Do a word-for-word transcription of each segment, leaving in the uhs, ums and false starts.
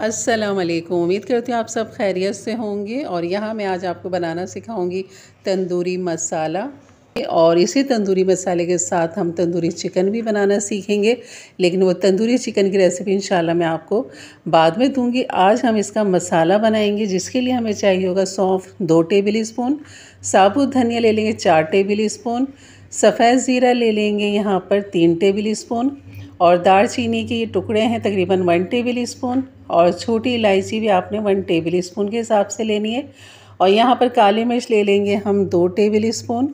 अस्सलाम वालेकुम। उम्मीद करती हूँ आप सब खैरियत से होंगे। और यहाँ मैं आज आपको बनाना सिखाऊंगी तंदूरी मसाला, और इसी तंदूरी मसाले के साथ हम तंदूरी चिकन भी बनाना सीखेंगे। लेकिन वो तंदूरी चिकन की रेसिपी इंशाल्लाह मैं आपको बाद में दूंगी। आज हम इसका मसाला बनाएंगे, जिसके लिए हमें चाहिए होगा सौंफ दो टेबल स्पून, साबुत धनिया ले लेंगे चार टेबल स्पून, सफ़ेद ज़ीरा ले लेंगे यहाँ पर तीन टेबल स्पून, और दालचीनी के ये टुकड़े हैं तकरीबन वन टेबल स्पून, और छोटी इलायची भी आपने वन टेबल स्पून के हिसाब से लेनी है। और यहाँ पर काली मिर्च ले लेंगे हम दो टेबल स्पून,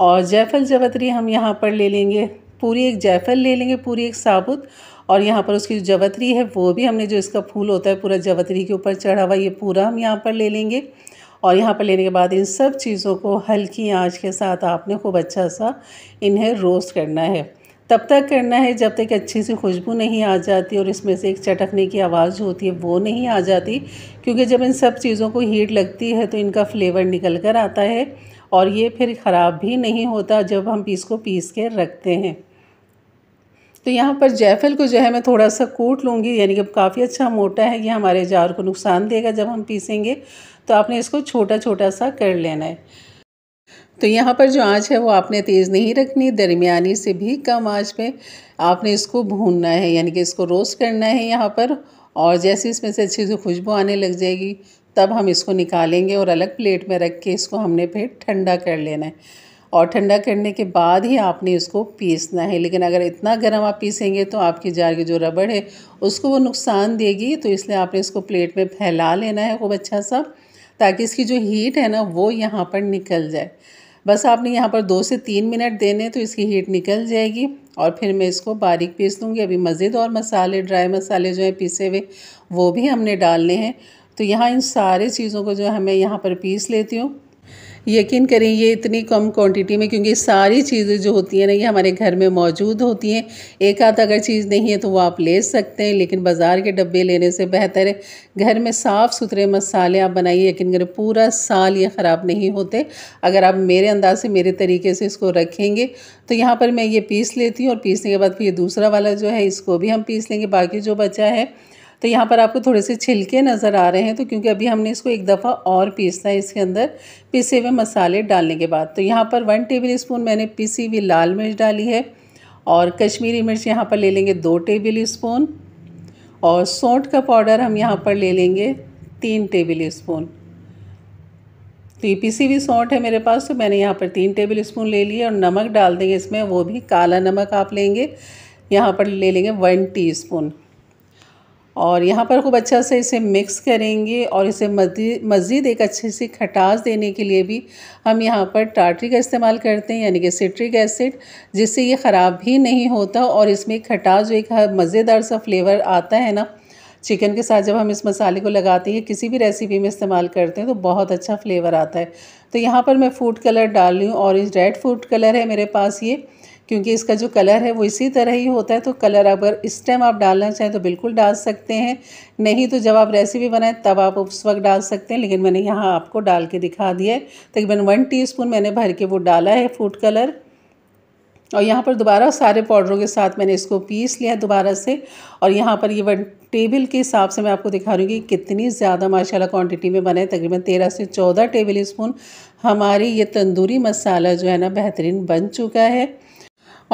और जायफल जवतरी हम यहाँ पर ले लेंगे, पूरी एक जायफल ले लेंगे पूरी एक साबुत। और यहाँ पर उसकी जो जवतरी है वो भी हमने जो इसका फूल होता है पूरा जवतरी के ऊपर चढ़ा हुआ, ये पूरा हम यहाँ पर ले लेंगे। और यहाँ पर लेने के बाद इन सब चीज़ों को हल्की आंच के साथ आपने खूब अच्छा सा इन्हें रोस्ट करना है, तब तक करना है जब तक अच्छी सी खुशबू नहीं आ जाती और इसमें से एक चटकने की आवाज़ जो होती है वो नहीं आ जाती, क्योंकि जब इन सब चीज़ों को हीट लगती है तो इनका फ्लेवर निकल कर आता है और ये फिर ख़राब भी नहीं होता जब हम इसको पीस के रखते हैं। तो यहाँ पर जायफल को जो है मैं थोड़ा सा कूट लूँगी, यानी कि काफ़ी अच्छा मोटा है, ये हमारे जार को नुकसान देगा जब हम पीसेंगे, तो आपने इसको छोटा छोटा सा कर लेना है। तो यहाँ पर जो आंच है वो आपने तेज़ नहीं रखनी, दरमियानी से भी कम आंच पे आपने इसको भूनना है, यानी कि इसको रोस्ट करना है यहाँ पर। और जैसे इसमें से अच्छी सी खुशबू आने लग जाएगी तब हम इसको निकालेंगे और अलग प्लेट में रख के इसको हमने फिर ठंडा कर लेना है। और ठंडा करने के बाद ही आपने इसको पीसना है, लेकिन अगर इतना गर्म आप पीसेंगे तो आपकी जार की जो रबड़ है उसको वो नुकसान देगी, तो इसलिए आपने इसको प्लेट में फैला लेना है खूब अच्छा सा, ताकि इसकी जो हीट है ना वो यहाँ पर निकल जाए। बस आपने यहाँ पर दो से तीन मिनट देने, तो इसकी हीट निकल जाएगी। और फिर मैं इसको बारीक पीस लूँगी। अभी मज़ीद और मसाले, ड्राई मसाले जो हैं पीसे हुए वो भी हमने डालने हैं। तो यहाँ इन सारे चीज़ों को जो हमें यहाँ पर पीस लेती हूँ। यकीन करें ये इतनी कम क्वांटिटी में, क्योंकि सारी चीज़ें जो होती हैं ना ये हमारे घर में मौजूद होती हैं। एक आध अगर चीज़ नहीं है तो वो आप ले सकते हैं, लेकिन बाज़ार के डब्बे लेने से बेहतर है घर में साफ़ सुथरे मसाले आप बनाइए। यकीन करें पूरा साल ये ख़राब नहीं होते अगर आप मेरे अंदाज से, मेरे तरीके से इसको रखेंगे। तो यहाँ पर मैं ये पीस लेती हूँ, और पीसने के बाद फिर ये दूसरा वाला जो है इसको भी हम पीस लेंगे, बाकी जो बचा है। तो यहाँ पर आपको थोड़े से छिलके नज़र आ रहे हैं, तो क्योंकि अभी हमने इसको एक दफ़ा और पीसना है इसके अंदर पिसे हुए मसाले डालने के बाद। तो यहाँ पर वन टेबल स्पून मैंने पिसी हुई लाल मिर्च डाली है, और कश्मीरी मिर्च यहाँ पर ले लेंगे दो टेबल स्पून, और सौंठ का पाउडर हम यहाँ पर ले लेंगे तीन टेबल स्पून। तो ये पिसी हुई सौंठ है मेरे पास, तो मैंने यहाँ पर तीन टेबल स्पून ले लिए। और नमक डाल देंगे इसमें, वो भी काला नमक आप लेंगे, यहाँ पर ले लेंगे वन टी स्पून। और यहाँ पर खूब अच्छा से इसे मिक्स करेंगे। और इसे मज़ीद मज़ीद एक अच्छी सी खटास देने के लिए भी हम यहाँ पर टाटरी का इस्तेमाल करते हैं, यानी कि सिट्रिक एसिड, जिससे ये ख़राब भी नहीं होता। और इसमें खटास जो एक मज़ेदार सा फ्लेवर आता है ना चिकन के साथ, जब हम इस मसाले को लगाते हैं किसी भी रेसिपी में इस्तेमाल करते हैं तो बहुत अच्छा फ्लेवर आता है। तो यहाँ पर मैं फूड कलर डाल रही हूँ, और इस रेड फूड कलर है मेरे पास ये, क्योंकि इसका जो कलर है वो इसी तरह ही होता है। तो कलर अगर इस टाइम आप डालना चाहें तो बिल्कुल डाल सकते हैं, नहीं तो जब आप रेसिपी बनाएं तब आप उस वक्त डाल सकते हैं। लेकिन मैंने यहाँ आपको डाल के दिखा दिया है, तकरीबन वन टीस्पून मैंने भर के वो डाला है फूड कलर। और यहाँ पर दोबारा सारे पाउडरों के साथ मैंने इसको पीस लिया दोबारा से। और यहाँ पर ये वन टेबल के हिसाब से मैं आपको दिखा रही हूँ कि कितनी ज़्यादा माशाल्लाह क्वांटिटी में बने, तकरीबन तेरह से चौदह टेबल स्पून हमारी ये तंदूरी मसाला जो है ना बेहतरीन बन चुका है।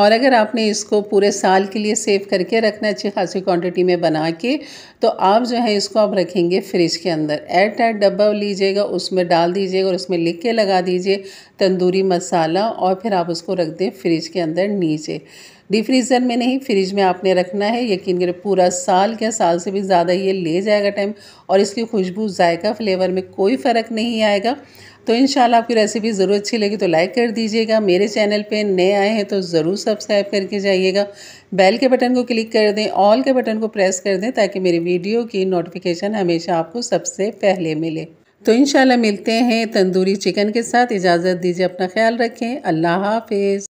और अगर आपने इसको पूरे साल के लिए सेव करके रखना अच्छी खासी क्वांटिटी में बना के, तो आप जो है इसको आप रखेंगे फ्रिज के अंदर, एयर टाइट डब्बा लीजिएगा, उसमें डाल दीजिएगा और उसमें लिख के लगा दीजिए तंदूरी मसाला, और फिर आप उसको रख दें फ्रिज के अंदर नीचे। डीप फ्रीज़र में नहीं, फ्रिज में आपने रखना है। यकीन करें पूरा साल क्या साल से भी ज़्यादा ये ले जाएगा टाइम, और इसकी खुशबू, जायका, फ्लेवर में कोई फ़र्क नहीं आएगा। तो इंशाल्लाह आपकी रेसिपी ज़रूर अच्छी लगी तो लाइक कर दीजिएगा, मेरे चैनल पे नए आए हैं तो ज़रूर सब्सक्राइब करके जाइएगा, बेल के बटन को क्लिक कर दें, ऑल के बटन को प्रेस कर दें, ताकि मेरी वीडियो की नोटिफिकेशन हमेशा आपको सबसे पहले मिले। तो इंशाल्लाह मिलते हैं तंदूरी चिकन के साथ। इजाज़त दीजिए, अपना ख्याल रखें, अल्लाह हाफिज़।